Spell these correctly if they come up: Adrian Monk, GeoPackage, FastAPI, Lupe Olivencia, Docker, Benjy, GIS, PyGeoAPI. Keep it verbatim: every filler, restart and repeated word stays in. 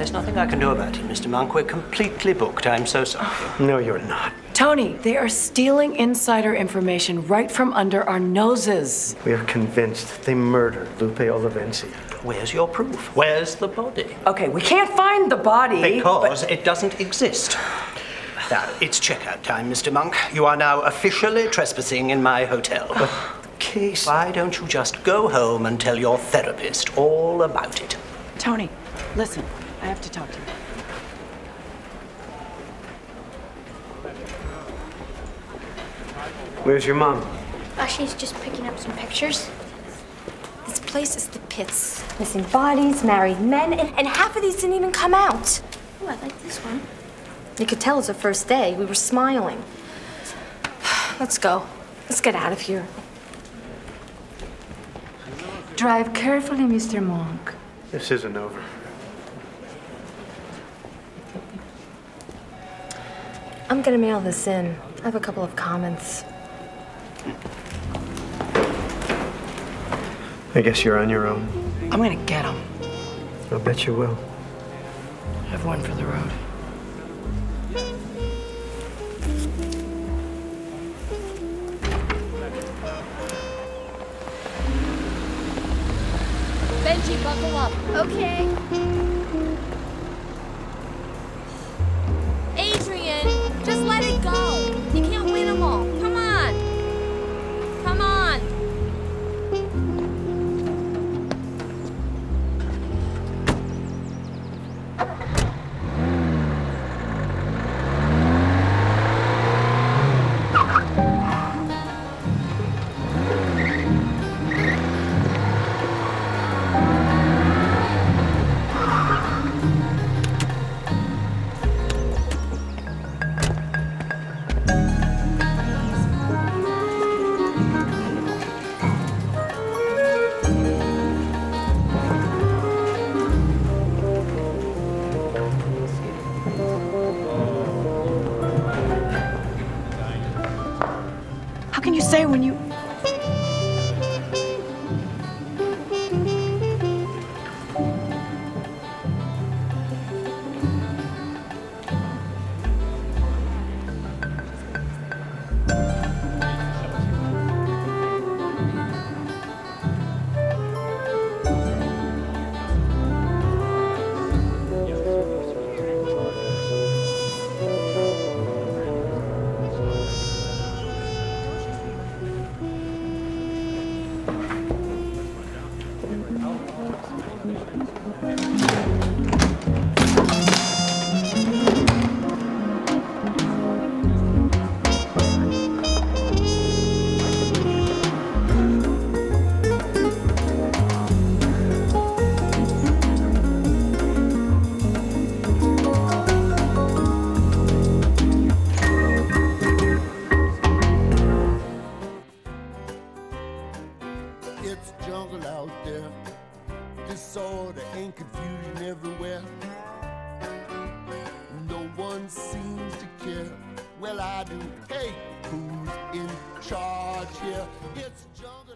There's nothing I can do about it, Mister Monk. We're completely booked. I'm so sorry. No, you're not. Tony, they are stealing insider information right from under our noses. We are convinced they murdered Lupe Olivencia. Where's your proof? Where's the body? Okay, we can't find the body. Because but... it doesn't exist. Now, it's checkout time, Mister Monk. You are now officially trespassing in my hotel. But the case... Why don't you just go home and tell your therapist all about it? Tony, listen. I have to talk to you. Where's your mom? Uh, she's just picking up some pictures. This place is the pits. Missing bodies, married men, and, and half of these didn't even come out. Oh, I like this one. You could tell it was the first day. We were smiling. Let's go. Let's get out of here. Drive carefully, Mister Monk. This isn't over. I'm gonna mail this in. I have a couple of comments. I guess you're on your own. I'm gonna get them. I'll bet you will. I have one for the road. Benjy, buckle up. Okay. Adrian, just let it go. You can't win them all. Come on. Come on. Say when you... It's a jungle out there, disorder and confusion everywhere. No one seems to care. Well, I do. Hey, who's in charge here? It's jungle.